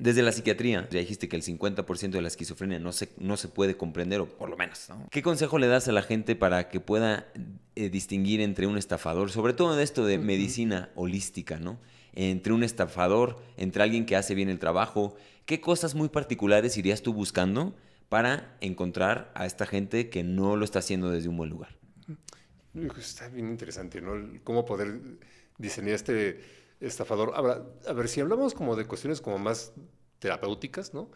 Desde la psiquiatría, ya dijiste que el 50% de la esquizofrenia no se puede comprender, o por lo menos, ¿no? ¿Qué consejo le das a la gente para que pueda distinguir entre un estafador, sobre todo en esto de medicina holística, ¿no? Entre un estafador, entre alguien que hace bien el trabajo? ¿Qué cosas muy particulares irías tú buscando para encontrar a esta gente que no lo está haciendo desde un buen lugar? Está bien interesante, ¿no? Cómo poder diseñar este estafador. Ahora, a ver, si hablamos como de cuestiones como más terapéuticas, ¿no?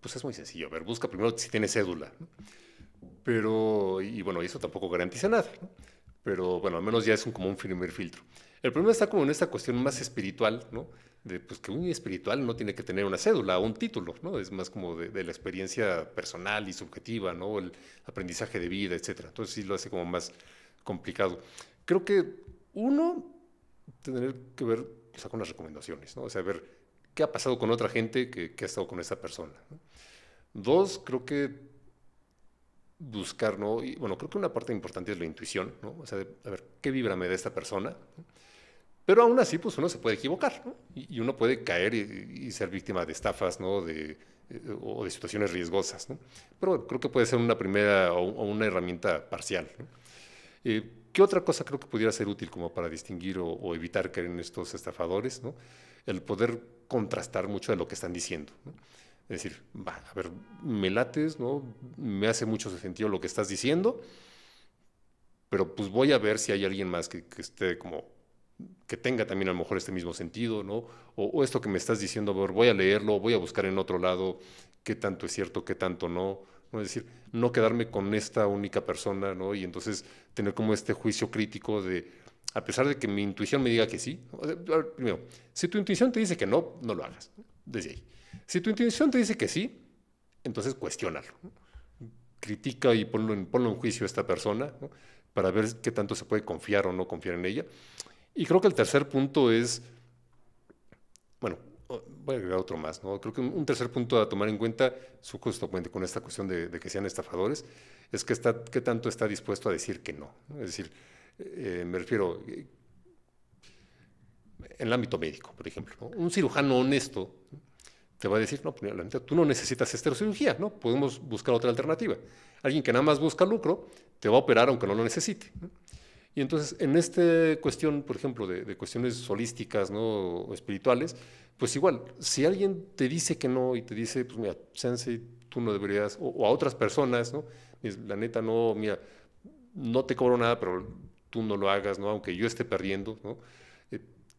Pues es muy sencillo. A ver, busca primero si tiene cédula, ¿no? Pero, y bueno, eso tampoco garantiza nada, ¿no? Pero bueno, al menos ya es como un primer filtro. El problema está como en esta cuestión más espiritual, ¿no? De pues que un espiritual no tiene que tener una cédula o un título, ¿no? Es más como de la experiencia personal y subjetiva, ¿no? El aprendizaje de vida, etcétera. Entonces sí lo hace como más complicado. Creo que uno tener que ver, o sea, con las recomendaciones, ¿no? O sea, ver qué ha pasado con otra gente que ha estado con esta persona, ¿no? Dos, creo que buscar, ¿no? Y, bueno, creo que una parte importante es la intuición, ¿no? O sea, a ver, ¿qué vibra me da esta persona? ¿No? Pero aún así, pues uno se puede equivocar, ¿no? Y uno puede caer y ser víctima de estafas, ¿no? O de situaciones riesgosas, ¿no? Pero bueno, creo que puede ser una primera o una herramienta parcial, ¿no? ¿Qué otra cosa creo que pudiera ser útil como para distinguir o evitar caer en estos estafadores, ¿no? El poder contrastar mucho de lo que están diciendo, ¿no? Es decir, va, a ver, me lates, ¿no? Me hace mucho sentido lo que estás diciendo, pero pues voy a ver si hay alguien más que esté como, que tenga también a lo mejor este mismo sentido, ¿no? O esto que me estás diciendo, a ver, voy a leerlo, voy a buscar en otro lado qué tanto es cierto, qué tanto no. ¿No? Es decir, no quedarme con esta única persona, ¿no? Y entonces tener como este juicio crítico de, a pesar de que mi intuición me diga que sí, ¿no? O sea, primero, si tu intuición te dice que no, no lo hagas, ¿no? Desde ahí. Si tu intuición te dice que sí, entonces cuestiónalo, ¿no? Critica y ponlo en juicio a esta persona, ¿no? Para ver qué tanto se puede confiar o no confiar en ella. Y creo que el tercer punto es, bueno, voy a agregar otro más, ¿no? Creo que un tercer punto a tomar en cuenta, justamente con esta cuestión de que sean estafadores, es que qué tanto está dispuesto a decir que no, ¿no? Es decir, me refiero, en el ámbito médico, por ejemplo, ¿no? Un cirujano honesto te va a decir, no, la neta, tú no necesitas esta cirugía, ¿no? Podemos buscar otra alternativa. Alguien que nada más busca lucro te va a operar aunque no lo necesite, ¿no? Y entonces, en esta cuestión, por ejemplo, de cuestiones holísticas, ¿no? O espirituales, pues igual, si alguien te dice que no y te dice, pues mira, chance, tú no deberías, o a otras personas, ¿no? La neta, no, mira, no te cobro nada, pero tú no lo hagas, ¿no? Aunque yo esté perdiendo, ¿no?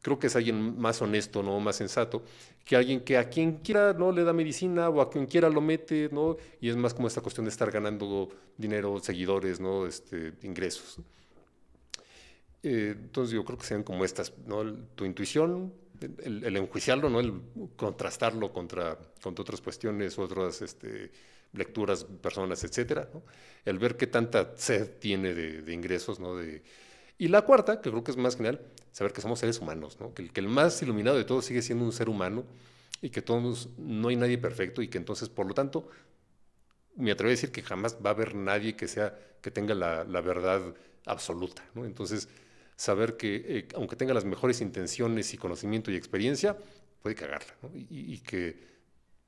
Creo que es alguien más honesto, ¿no? Más sensato, que alguien que a quien quiera, ¿no? Le da medicina o a quien quiera lo mete, ¿no? Y es más como esta cuestión de estar ganando dinero, seguidores, ¿no? Ingresos. Entonces yo creo que sean como estas, ¿no? Tu intuición, el enjuiciarlo, ¿no? El contrastarlo contra otras cuestiones, otras lecturas, personas, etcétera, ¿no? El ver qué tanta sed tiene de ingresos, ¿no? Y la cuarta, que creo que es más general, saber que somos seres humanos, ¿no? Que el más iluminado de todos sigue siendo un ser humano y que todos, no hay nadie perfecto, y que entonces, por lo tanto, me atrevo a decir que jamás va a haber nadie que tenga la verdad absoluta, ¿no? Entonces, saber que aunque tenga las mejores intenciones y conocimiento y experiencia, puede cagarla, ¿no? Y que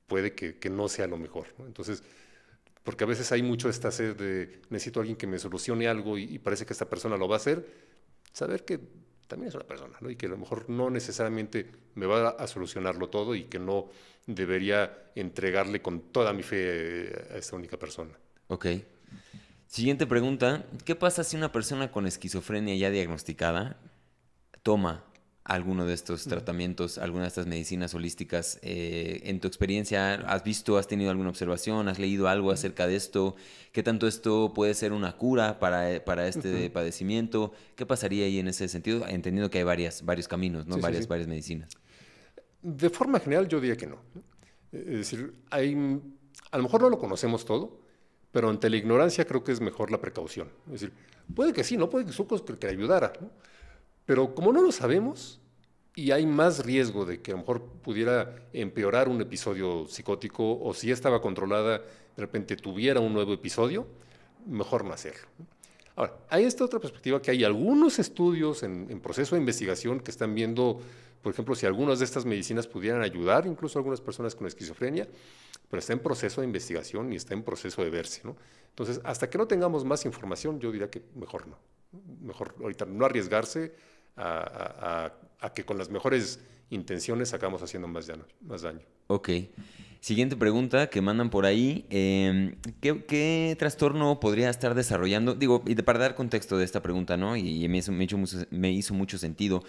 puede que no sea lo mejor, ¿no? Entonces, porque a veces hay mucho esta sed de necesito a alguien que me solucione algo y parece que esta persona lo va a hacer, saber que también es una persona, ¿no? Y que a lo mejor no necesariamente me va a solucionarlo todo y que no debería entregarle con toda mi fe a esta única persona. Ok. Siguiente pregunta, ¿qué pasa si una persona con esquizofrenia ya diagnosticada toma alguno de estos tratamientos, alguna de estas medicinas holísticas? En tu experiencia, ¿has visto, has tenido alguna observación, has leído algo acerca de esto? ¿Qué tanto esto puede ser una cura para este padecimiento? ¿Qué pasaría ahí en ese sentido? Entendiendo que hay varios caminos, ¿no? Sí, varias medicinas. De forma general yo diría que no. Es decir, a lo mejor no lo conocemos todo, pero ante la ignorancia creo que es mejor la precaución. Es decir, puede que sí, ¿no? Puede que Sucos que le ayudara, ¿no? Pero como no lo sabemos y hay más riesgo de que a lo mejor pudiera empeorar un episodio psicótico, o si estaba controlada, de repente tuviera un nuevo episodio, mejor no hacerlo. Ahora, hay esta otra perspectiva, que hay algunos estudios en proceso de investigación que están viendo por ejemplo, si algunas de estas medicinas pudieran ayudar incluso a algunas personas con esquizofrenia, pero está en proceso de investigación y está en proceso de verse, ¿no? Entonces, hasta que no tengamos más información, yo diría que mejor no. Mejor ahorita no arriesgarse a que con las mejores intenciones acabamos haciendo más daño. Ok. Siguiente pregunta que mandan por ahí. ¿Qué trastorno podría estar desarrollando? Digo, y para dar contexto de esta pregunta, ¿no? Y me hizo mucho sentido.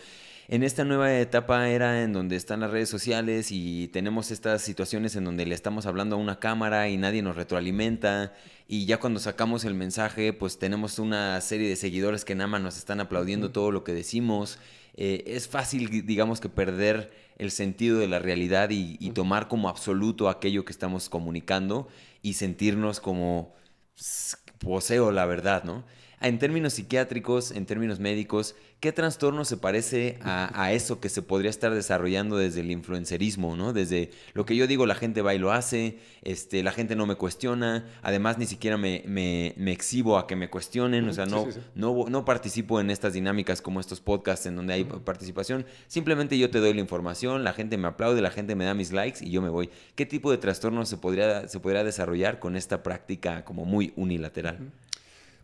En esta nueva etapa era en donde están las redes sociales y tenemos estas situaciones en donde le estamos hablando a una cámara y nadie nos retroalimenta, y ya cuando sacamos el mensaje pues tenemos una serie de seguidores que nada más nos están aplaudiendo todo lo que decimos. Es fácil, digamos, que perder el sentido de la realidad y tomar como absoluto aquello que estamos comunicando y sentirnos como poseo la verdad, ¿no? En términos psiquiátricos, en términos médicos, ¿qué trastorno se parece a eso que se podría estar desarrollando desde el influencerismo, ¿no? Desde lo que yo digo, la gente va y lo hace, la gente no me cuestiona, además ni siquiera me exhibo a que me cuestionen, o sea, no participo en estas dinámicas como estos podcasts en donde hay participación, simplemente yo te doy la información, la gente me aplaude, la gente me da mis likes y yo me voy. ¿Qué tipo de trastorno se podría desarrollar con esta práctica como muy unilateral?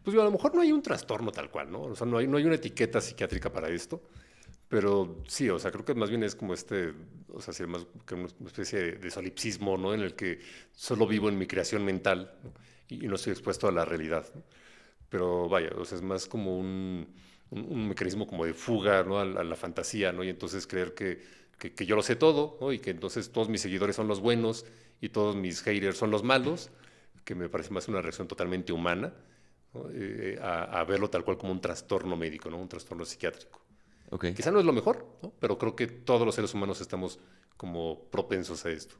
Pues a lo mejor no hay un trastorno tal cual, ¿no? O sea, no hay una etiqueta psiquiátrica para esto, pero sí, o sea, creo que más bien es como o sea, sería más que una especie de solipsismo, ¿no? En el que solo vivo en mi creación mental, ¿no? Y no estoy expuesto a la realidad, ¿no? Pero vaya, o sea, es más como un mecanismo como de fuga, ¿no? A la fantasía, ¿no? Y entonces creer que yo lo sé todo, ¿no? Y que entonces todos mis seguidores son los buenos y todos mis haters son los malos, que me parece más una reacción totalmente humana, ¿no? A verlo tal cual como un trastorno médico, ¿no? Un trastorno psiquiátrico. Okay. Quizá no es lo mejor, ¿no? Pero creo que todos los seres humanos estamos como propensos a esto.